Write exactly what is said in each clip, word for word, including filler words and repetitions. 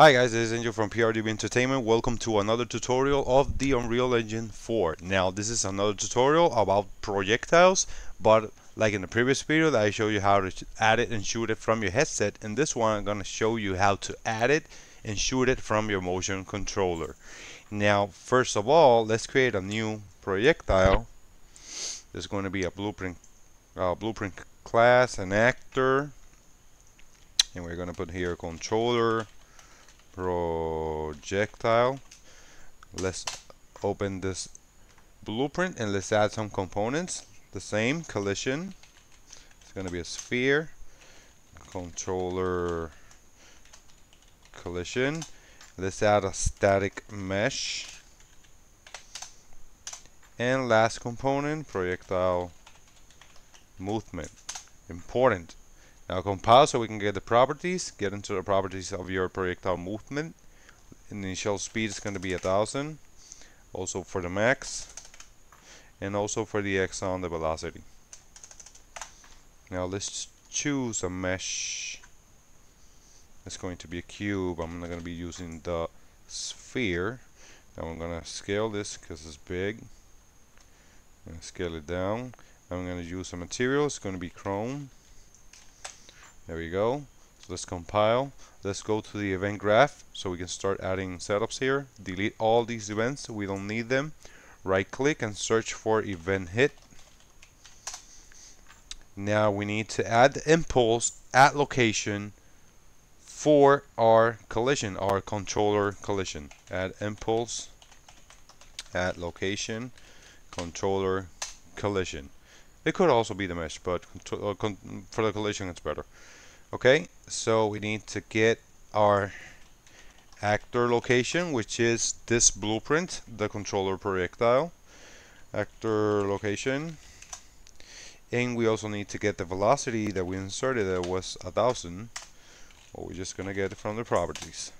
Hi guys, this is Angel from P R D B Entertainment. Welcome to another tutorial of the Unreal Engine four. Now this is another tutorial about projectiles, but like in the previous video I showed you how to add it and shoot it from your headset, in this one I'm going to show you how to add it and shoot it from your motion controller. Now first of all, let's create a new projectile. There's going to be a blueprint, uh, blueprint class, an actor, and we're going to put here controller projectile. Let's open this blueprint and let's add some components. The same collision, it's going to be a sphere, controller collision. Let's add a static mesh, and last component, projectile movement. Important. Now compile so we can get the properties, get into the properties of your projectile movement. Initial speed is going to be a thousand, also for the max, and also for the X on the velocity. Now let's choose a mesh. It's going to be a cube. I'm not going to be using the sphere. Now I'm going to scale this because it's big. I'm going to scale it down. I'm going to use some material. It's going to be chrome. There we go. So let's compile. Let's go to the event graph so we can start adding setups here. Delete all these events. We don't need them. Right click and search for event hit. Now we need to add the impulse at location for our collision, our controller collision. Add impulse at location, controller collision. It could also be the mesh, but for the collision it's better. Okay, so we need to get our actor location, which is this blueprint, the controller projectile, actor location, and we also need to get the velocity that we inserted. That was a thousand. Well, we're just gonna get it from the properties.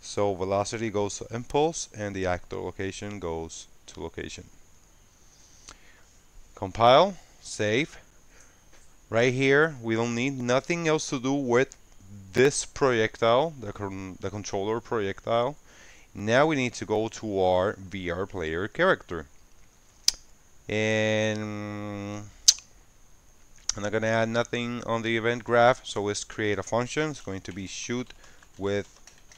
So velocity goes to impulse, and the actor location goes to location. Compile, save. Right here we don't need nothing else to do with this projectile, the, con the controller projectile. Now we need to go to our V R player character, and I'm not gonna add nothing on the event graph, so let's create a function. It's going to be shoot with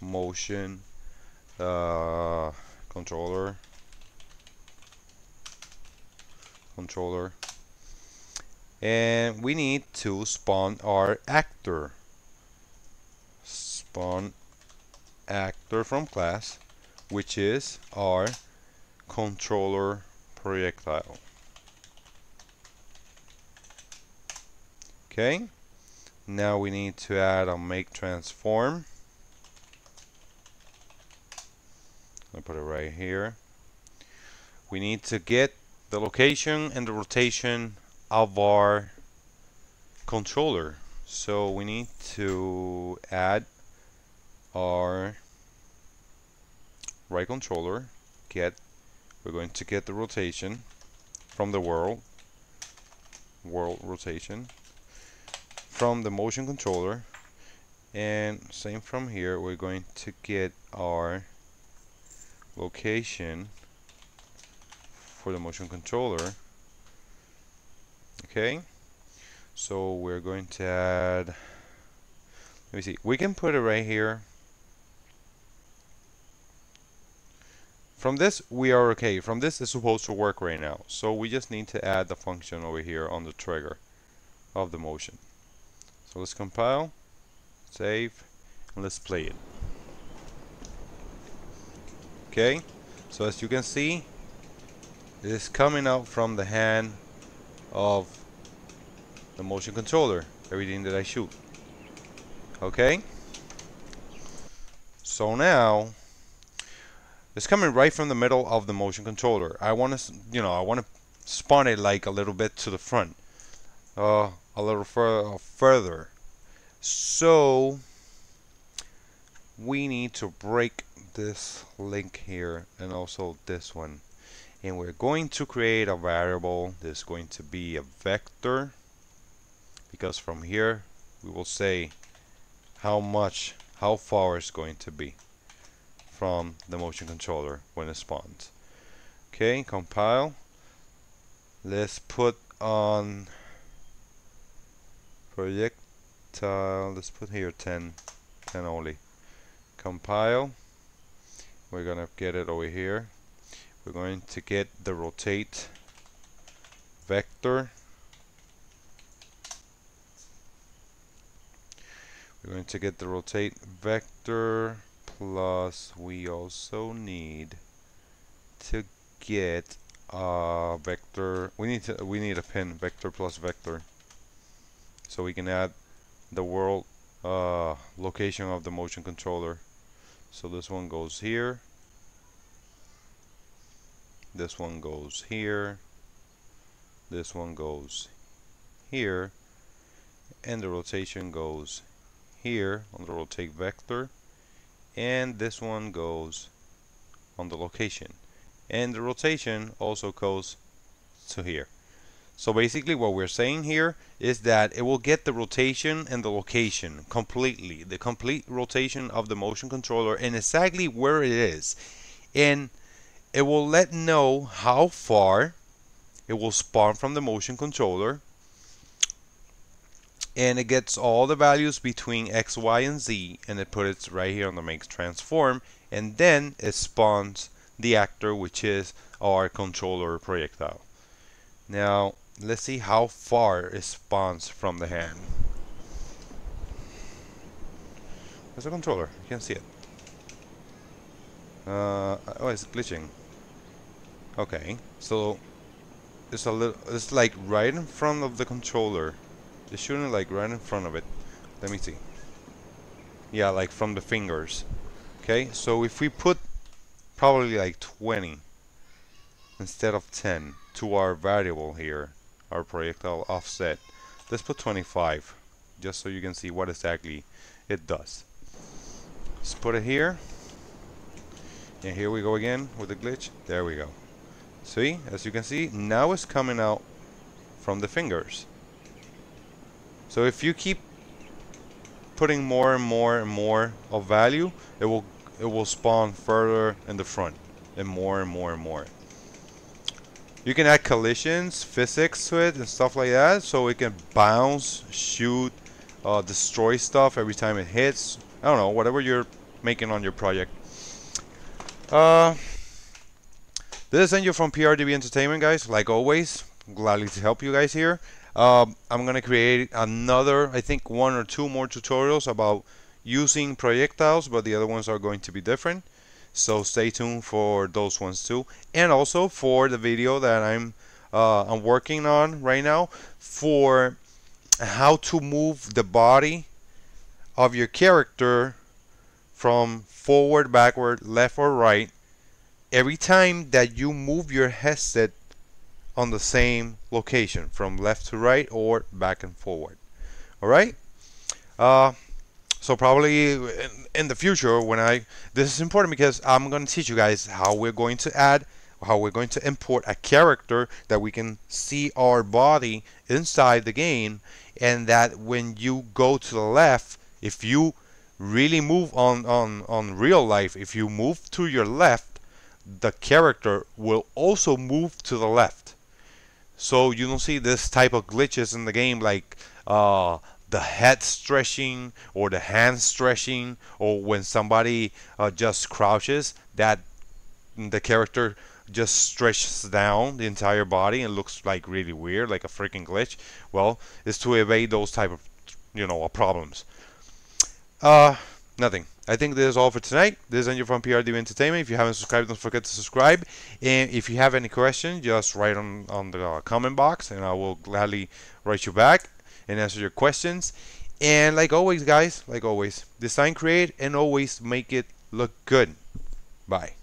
motion uh, controller controller and we need to spawn our actor. Spawn actor from class, which is our controller projectile. Okay, now we need to add a make transform. I'll put it right here. We need to get the location and the rotation of our controller, so we need to add our right controller. Get we're going to get the rotation from the world world rotation from the motion controller, and same from here. We're going to get our location for the motion controller. Okay, so we're going to add, let me see, we can put it right here. From this we are okay. From this is supposed to work right now, so we just need to add the function over here on the trigger of the motion. So let's compile, save, and let's play it. Okay, so as you can see, it is coming out from the hand of the motion controller, everything that I shoot. Okay, so now it's coming right from the middle of the motion controller. I want to, you know, I want to spawn it like a little bit to the front, uh, a little fur further. So we need to break this link here and also this one, and we're going to create a variable that's going to be a vector, because from here we will say how much how far it's going to be from the motion controller when it spawns. Okay, compile. Let's put on projectile, let's put here ten, ten only. Compile. We're gonna get it over here. We're going to get the rotate vector. We're going to get the rotate vector, plus we also need to get a vector. We need to we need a pin vector plus vector, so we can add the world uh, location of the motion controller. So this one goes here. This one goes here. This one goes here, and the rotation goes here on the rotate vector, and this one goes on the location, and the rotation also goes to here. So basically what we're saying here is that it will get the rotation and the location completely, the complete rotation of the motion controller and exactly where it is, and it will let know how far it will spawn from the motion controller, and it gets all the values between X, Y, and Z, and it puts it right here on the Make Transform, and then it spawns the actor, which is our controller projectile. Now let's see how far it spawns from the hand. There's the controller, you can see it. Uh, oh, it's glitching. Okay, so it's a little, it's like right in front of the controller. It's shooting like right in front of it. Let me see. Yeah, like from the fingers. Okay, so if we put probably like twenty instead of ten to our variable here, our projectile offset, let's put twenty-five just so you can see what exactly it does. Let's put it here. And here we go again with the glitch. There we go. See, as you can see, now it's coming out from the fingers. So if you keep putting more and more and more of value, it will it will spawn further in the front, and more and more and more. You can add collisions, physics to it, and stuff like that, so it can bounce, shoot, uh, destroy stuff every time it hits. I don't know, whatever you're making on your project. Uh, this is Angel from P R D B Entertainment, guys. Like always, gladly to help you guys here. Um, I'm gonna create another, I think one or two more tutorials about using projectiles, but the other ones are going to be different, so stay tuned for those ones too, and also for the video that I'm uh, I'm working on right now for how to move the body of your character from forward, backward, left or right every time that you move your headset on the same location, from left to right or back and forward. Alright, uh, so probably in, in the future, when I this is important because I'm going to teach you guys how we're going to add how we're going to import a character that we can see our body inside the game, and that when you go to the left, if you really move on on on real life, if you move to your left, the character will also move to the left. So you don't see this type of glitches in the game, like uh, the head stretching or the hand stretching, or when somebody uh, just crouches, that the character just stretches down the entire body and looks like really weird, like a freaking glitch. Well, it's to evade those type of, you know, problems. Uh, nothing. I think this is all for tonight. This is Angel from P R D B Entertainment. If you haven't subscribed, don't forget to subscribe. And if you have any questions, just write on, on the uh, comment box, and I will gladly write you back and answer your questions. And like always, guys, like always, design, create, and always make it look good. Bye.